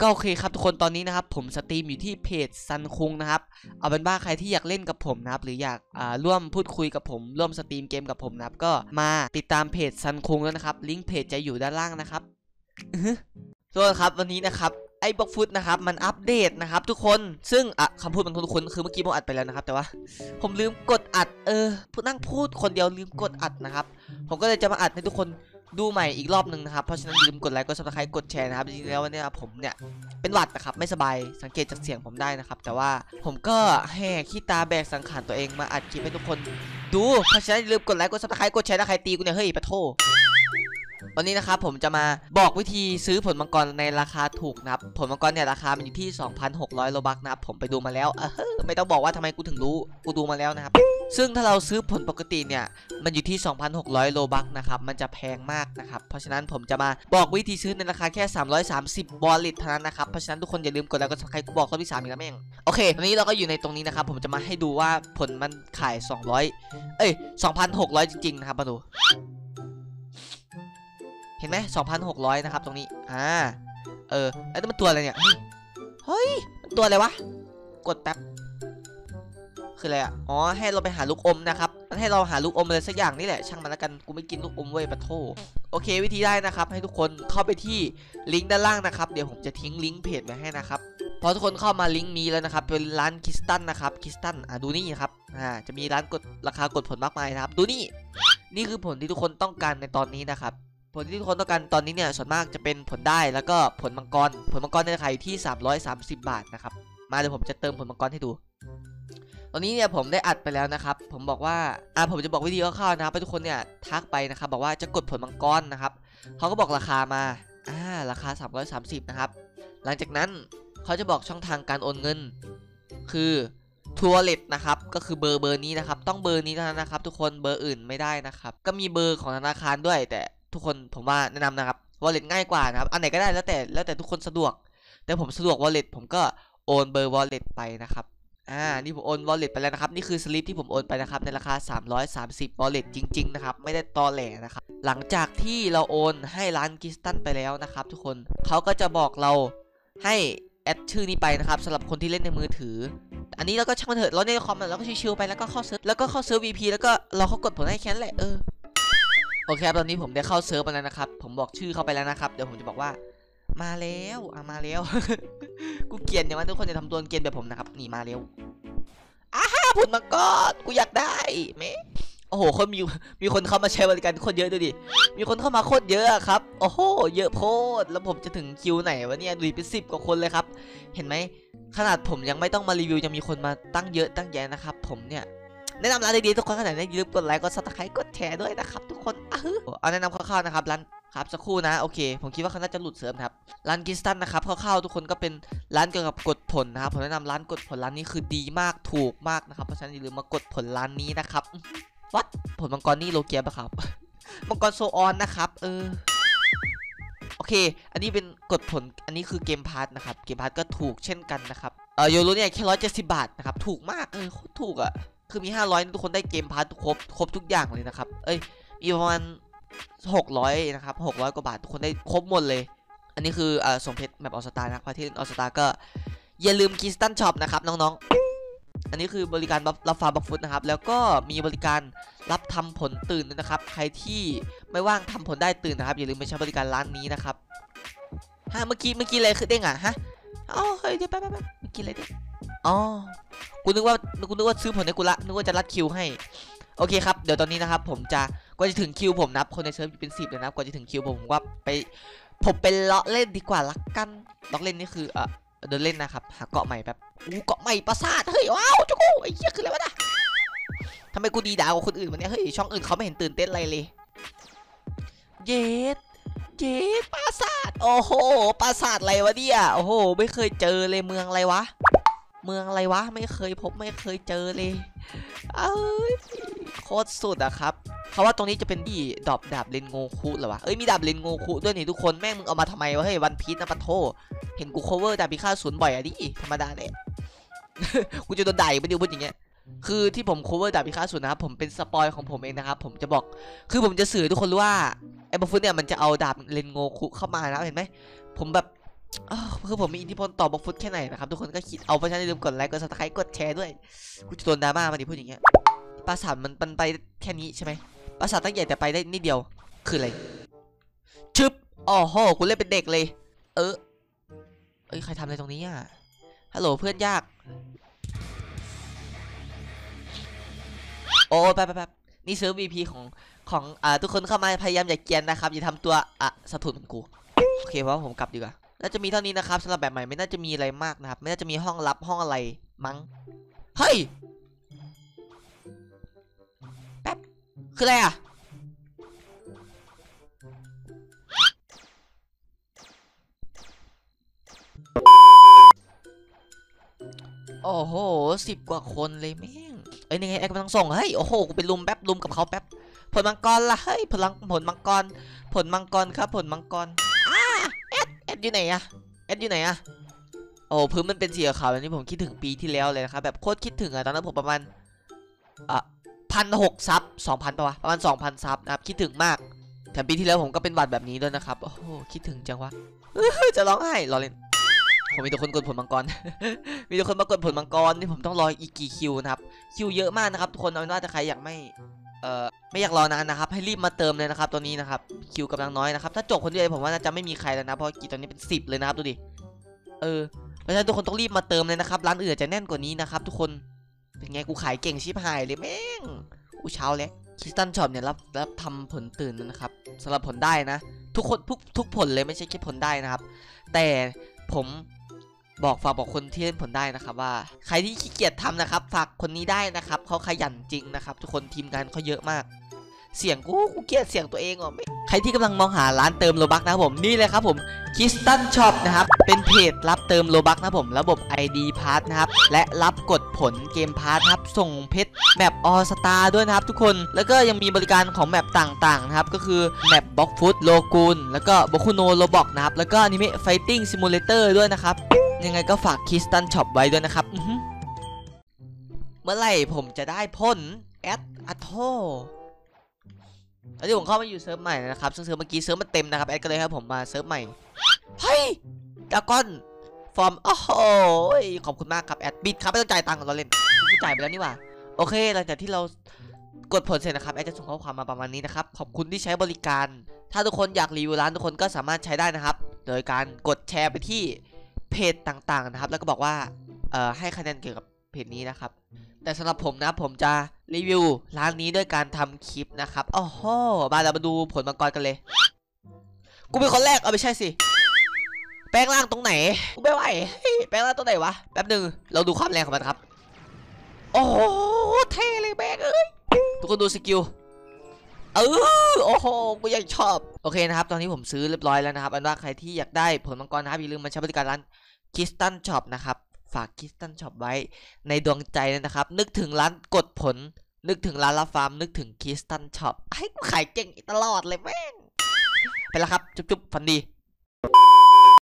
ก็โอเคครับทุกคนตอนนี้นะครับผมสตรีมอยู่ที่เพจซันคุงนะครับเอาเป็นว่าใครที่อยากเล่นกับผมนะครับหรืออยากร่วมพูดคุยกับผมร่วมสตรีมเกมกับผมนะครับก็มาติดตามเพจซันคุงแล้วนะครับลิงก์เพจจะอยู่ด้านล่างนะครับทุกคนครับวันนี้นะครับไอ้บล็อกฟุตนะครับมันอัปเดตนะครับทุกคนซึ่งคำพูดมันคุ้นๆคือเมื่อกี้ผมอัดไปแล้วนะครับแต่ว่าผมลืมกดอัดนั่งพูดคนเดียวลืมกดอัดนะครับผมก็เลยจะมาอัดให้ทุกคนดูใหม่อีกรอบหนึ่งนะครับเพราะฉะนั้นลืมกดไลค์กดซับสไครต์กดแชร์นะครับจริงๆแล้ววันนี้ผมเนี่ยเป็นหวัดนะครับไม่สบายสังเกตจากเสียงผมได้นะครับแต่ว่าผมก็แห่ขี้ตาแบกสังขารตัวเองมาอัดคลิปให้ทุกคนดูเพราะฉะนั้นลืมกดไลค์กดซับสไครต์กดแชร์ถ้าใครตีกูเนี่ยเฮ้ยปะโถวันนี้นะครับผมจะมาบอกวิธีซื้อผลมังกรในราคาถูกนะครับผลมังกรเนี่ยราคามันอยู่ที่ 2,600 โลบักนะครับผมไปดูมาแล้วไม่ต้องบอกว่าทำไมกูถึงรู้กูดูมาแล้วนะครับซึ่งถ้าเราซื้อผลปกติเนี่ยมันอยู่ที่ 2,600 โลบักนะครับมันจะแพงมากนะครับเพราะฉะนั้นผมจะมาบอกวิธีซื้อในราคาแค่330 วอลเล็ตเท่านั้นนะครับเพราะฉะนั้นทุกคนอย่าลืมกดไลค์กดซับสไครต์กูบอกรอบที่3อีกแล้วแม่งโอเควันนี้เราก็อยู่ในตรงนี้นะครับผมจะมาให้ดูว่าผลมันขาย200 2,600 จริงๆนะครับมาดูเห็นไหม 2,600 นะครับตรงนี้แล้วมันตัวอะไรเนี่ยเฮ้ยมันตัวอะไรวะกดแป๊บคืออะไรอ่ะอ๋อให้เราไปหาลูกอมนะครับมันให้เราหาลูกอมเลยสักอย่างนี่แหละช่างมันแล้วกันกูไม่กินลูกอมเว้ยปะโถโอเควิธีได้นะครับให้ทุกคนเข้าไปที่ลิงก์ด้านล่างนะครับเดี๋ยวผมจะทิ้งลิงก์เพจไว้ให้นะครับพอทุกคนเข้ามาลิงก์นี้แล้วนะครับเป็นร้านคิสตันนะครับคิสตันดูนี่ครับจะมีร้านกดราคากดผลมากมายนะครับดูนี่นี่คือผลที่ทุกคนต้องการในตอนนี้นะครับผลที่ทุกคนต้องการตอนนี้เนี่ยส่วนมากจะเป็นผลได้แล้วก็ผลมังกรผลมังกรในราคาอยู่ที่330บาทนะครับมาเดี๋ยวผมจะเติมผลมังกรให้ดูตอนนี้เนี่ยผมได้อัดไปแล้วนะครับผมบอกว่าผมจะบอกวิธีคร่าวๆนะครับให้ทุกคนเนี่ยทักไปนะครับบอกว่าจะกดผลมังกรนะครับเขาก็บอกราคามาราคา330นะครับหลังจากนั้นเขาจะบอกช่องทางการโอนเงินคือทัวร์เล็ตนะครับก็คือเบอร์นี้นะครับต้องเบอร์นี้เท่านั้นนะครับทุกคนเบอร์อื่นไม่ได้นะครับก็มีเบอร์ของธนาคารด้วยแต่ทุกคนผมว่าแนะนำนะครับ wallet ง่ายกว่านะครับอันไหนก็ได้แล้วแต่ทุกคนสะดวกแต่ผมสะดวก wallet ผมก็โอนเบอร์ wallet ไปนะครับนี่ผมโอน wallet ไปแล้วนะครับนี่คือสลิปที่ผมโอนไปนะครับในราคา330 wallet จริงๆนะครับไม่ได้ตอแหลนะครับหลังจากที่เราโอนให้ร้านคิสตันไปแล้วนะครับทุกคนเขาก็จะบอกเราให้แอดชื่อนี้ไปนะครับสำหรับคนที่เล่นในมือถืออันนี้เราก็ช่างมันเถอะเราในคอมเราก็ชิวๆไปแล้วก็เข้าเซิร์ฟ VP แล้วก็เราเข้ากดผลให้แค่นั้นแหละโอเคครับตอนนี้ผมได้เข้าเซิร์ฟไปแล้วนะครับผมบอกชื่อเข้าไปแล้วนะครับเดี๋ยวผมจะบอกว่ามาแล้วมาแล้ว กูเกลียดอย่างนั้นทุกคนจะทำตัวเกลียดแบบผมนะครับนี่มาแล้วผลมังกรกูอยากได้ไหมโอ้โหคนมีคนเข้ามาใช้บริการโคตรเยอะดูดิมีคนเข้ามาโคตรเยอะครับโอ้โหเยอะโคตรแล้วผมจะถึงคิวไหนวะเนี่ยดูเป็น10กว่าคนเลยครับเห็นไหมขนาดผมยังไม่ต้องมารีวิวยังมีคนมาตั้งเยอะตั้งแยะนะครับผมเนี่ยแนะนำร้านดีๆทุกคนขนาดนี้อย่าลืมกดไลค์กดซับสไครต์กดแชร์ด้วยนะครับทุกคนเอาแนะนำคร่าวๆนะครับร้านครับสักครู่นะโอเคผมคิดว่าเขาน่าจะหลุดเสริมครับร้านคิสตันนะครับคร่าวๆทุกคนก็เป็นร้านเกี่ยวกับกดผลนะครับผมแนะนำร้านกดผลร้านนี้คือดีมากถูกมากนะครับเพราะฉะนั้นอย่าลืมมากดผลร้านนี้นะครับวัดผลมังกรนี่โลเกียปะครับมังกรโซออนนะครับโอเคอันนี้เป็นกดผลอันนี้คือเกมพาร์ทนะครับเกมพาร์ทก็ถูกเช่นกันนะครับโยโรเนี่ยแค่170 บาทนะครับถูกมากโคตรถูกอ่ะคือมี500ทุกคนได้เกมพาร์ทครบทุกอย่างเลยนะครับมีประมาณ600นะครับ600กว่าบาททุกคนได้ครบหมดเลยอันนี้คือส่งเพชรแมปออสตาร์นะครับใครที่เล่นออสตาร์ก็อย่าลืมคิสตันช็อปนะครับน้องๆอันนี้คือบริการรับฟาร์มบล็อกฟุตนะครับแล้วก็มีบริการรับทำผลตื่นนะครับใครที่ไม่ว่างทำผลได้ตื่นนะครับอย่าลืมไปใช้บริการร้านนี้นะครับเมื่อกี้อะไรคือเด้งอ่ะฮะเฮ้ยเดี๋ยวแป๊บเมื่อกี้อะไรเด้งกูนึกว่าซื้อผลให้กูละนึกว่าจะรัดคิวให้โอเคครับเดี๋ยวตอนนี้นะครับผมจะกว่าจะถึงคิวผมนับคนในเซิร์ฟเป็น10เลยนะกว่าจะถึงคิวผมว่าผมเป็นเลาะเล่นดีกว่าละกันเลาะเล่นนี่คือเดินเล่นนะครับหาเกาะใหม่แบบเกาะใหม่ประสาทเฮ้ยว้าวจุกูไอ้เหี้ยคืออะไรวะนะทำไมกูดีด่ากว่าคนอื่นวันนี้เฮ้ยช่องอื่นเขาไม่เห็นตื่นเต้นอะไรเลยเย็ดปราสาทโอ้โหปราสาทอะไรวะเนี่ยโอ้โหไม่เคยเจอเลยเมืองอะไรวะไม่เคยพบไม่เคยเจอเลยโคตรสุดอะครับเขาว่าตรงนี้จะเป็นที่ดาบเลนโงคุเหรอวะมีดาบเลนโงคุด้วยนี่ทุกคนแม่งมึงเอามาทำไมวะเฮ้ยวันพีซนะปะโถเห็นกูโคเวอร์ดาบพิฆาตศูนย์บ่อยอะดิธรรมดาเนี่ย กูจะโดนด่าไปดิพูดอย่างเงี้ยคือที่ผมโคเวอร์ดาบพิฆาตศูนย์นะครับผมเป็นสปอยของผมเองนะครับผมจะบอกคือผมจะสื่อทุกคนรู้ว่าไอ้บอฟฟุตเนี่ยมันจะเอาดาบเลนโงคุเข้ามานะเห็นไหมผมแบบ คือผมมีอิทธิพลต่อบ็อกฟุตแค่ไหนนะครับทุกคนก็คิดเอาเพราะฉะนั้นอย่าลืมกดไลค์กดซับสไครต์กดแชร์ด้วยกูจะโดนดราม่ามาดิพูดอย่างเงี้ยปราสาทมันไปแค่นี้ใช่ไหมปราสาทตั้งใหญ่แต่ไปได้นิดเดียวคืออะไรชึบอ๋อโหกูเล่นเป็นเด็กเลยใครทำอะไรตรงนี้อ่ะฮัลโหลเพื่อนยากโอ้แป๊บนี่ซื้อ VP ของทุกคนเข้ามาพยายามอย่าเกรียนนะครับอย่าทำตัวสะทุนเหมือนกูโอเคเพราะผมกลับดีกว่าน่าจะมีเท่านี้นะครับสำหรับแบบใหม่ไม่น่าจะมีอะไรมากนะครับไม่น่าจะมีห้องลับห้องอะไรมั้งเฮ้ยแป๊บคืออะไรอ่ะโอ้โห10 กว่าคนเลยแม่งเอ้ยนี่ไงแอคมันต้องส่งเฮ้ยโอ้โหกูไปลุมแป๊บลุมกับเขาแป๊บผลมังกรล่ะเฮ้ยผลมังกรครับผลมังกรแอดอยู่ไหนอะแอดอยู่ไหนอะโอ้พื้นมันเป็นสีขาวแล้วนี่ผมคิดถึงปีที่แล้วเลยนะครับแบบโคตรคิดถึงอะตอนนั้นผมประมาณ1,600 ซับ 2,000ปะวะประมาณ 2,000 ซับนะครับคิดถึงมากแถมปีที่แล้วผมก็เป็นหวัดแบบนี้ด้วยนะครับโอ้โหคิดถึงจังวะจะร้องไห้รอเล่นผมมีแต่คนกดผลมังกร มีแต่คนมากดผลมังกรที่ผมต้องรออีกกี่คิวนะครับคิวเยอะมากนะครับทุกคนเอาเป็นว่าถ้าใครอยากไม่อยากรอนานนะครับให้รีบมาเติมเลยนะครับตอนนี้นะครับคิวกำลังน้อยนะครับถ้าจบคนเดียวผมว่าน่าจะไม่มีใครแล้วนะเพราะกี่ตอนนี้เป็น10เลยนะครับดูดิเพราะฉะนั้นทุกคนต้องรีบมาเติมเลยนะครับร้านอื่นจะแน่นกว่านี้นะครับทุกคนเป็นไงกูขายเก่งชิบหายเลยแม่งอู้เช้าแล้วคิสตันช็อปเนี่ยรับทำผลตื่นนะครับสำหรับผลได้นะทุกคนทุกผลเลยไม่ใช่แค่ผลได้นะครับแต่ผมฝากบอกคนที่เล่นผลได้นะครับว่าใครที่ขี้เกียจทำนะครับฝากคนนี้ได้นะครับเขาขยันจริงนะครับทุกคนทีมงานเขาเยอะมากเสียงกูเกลียดเสียงตัวเองอ่ะใครที่กำลังมองหาร้านเติมโลบัคนะครับผมนี่เลยครับผมคิสตันช็อปนะครับเป็นเพจรับเติมโลบัคนะครับผมระบบ ID พาร์ทนะครับและรับกดผลเกมพาร์ทครับส่งเพชรแมปออสตาร์ด้วยนะครับทุกคนแล้วก็ยังมีบริการของแมปต่างๆนะครับก็คือแมปบ็อกฟุตโลกูนแล้วก็โบคุโนโลบ็อกนะครับแล้วก็อนิเมะไฟติ้งซิมูเลเตอร์ด้วยนะครับยังไงก็ฝากคิสตันช็อปไว้ด้วยนะครับเมื่อไหร่ผมจะได้พ่นแอดอะโทแล้วที่ผมเข้ามาอยู่เซิร์ฟใหม่นะครับซึ่งเซิร์ฟเมื่อกี้เซิร์ฟมันเต็มนะครับแอดก็เลยครับผมมาเซิร์ฟใหม่เฮ้ยดราก้อนฟอร์มโอ้โหขอบคุณมากครับแอดบิดครับไม่ต้องจ่ายตังค์เราเล่นกูจ่ายไปแล้วนี่หว่าโอเคหลังจากที่เรากดผลเสร็จนะครับแอดจะส่งข้อความมาประมาณนี้นะครับขอบคุณที่ใช้บริการถ้าทุกคนอยากรีวิวร้านทุกคนก็สามารถใช้ได้นะครับโดยการกดแชร์ไปที่เพจต่างๆนะครับแล้วก็บอกว่าให้คะแนนเกี่ยวกับเพจนี้นะครับแต่สำหรับผมนะผมจะรีวิวร้านนี้ด้วยการทำคลิปนะครับโอ้โหมาเรามาดูผลมังกรกันเลยกูเป็นคนแรกเอาไม่ใช่สิแป้งล่างตรงไหนกูไม่ไหวแป้งล่างตรงไหนวะแป๊บหนึ่งเราดูความแรงของมันครับโอ้โหเท่เลยแป้งเอ้ยทุกคนดูสกิลโอ้โหกูยังชอบโอเคนะครับตอนนี้ผมซื้อเรียบร้อยแล้วนะครับอันว่าใครที่อยากได้ผลมังกรนะครับอย่าลืมมาใช้บริการร้านคิสตันช็อปนะครับฝากคิสตันช็อปไว้ในดวงใจนะครับนึกถึงร้านกดผลนึกถึงร้านรับฟาร์มนึกถึงคิสตันช็อปให้ขายเก่งตลอดเลยแม่งไปแล้วครับจุ๊บๆฟันดี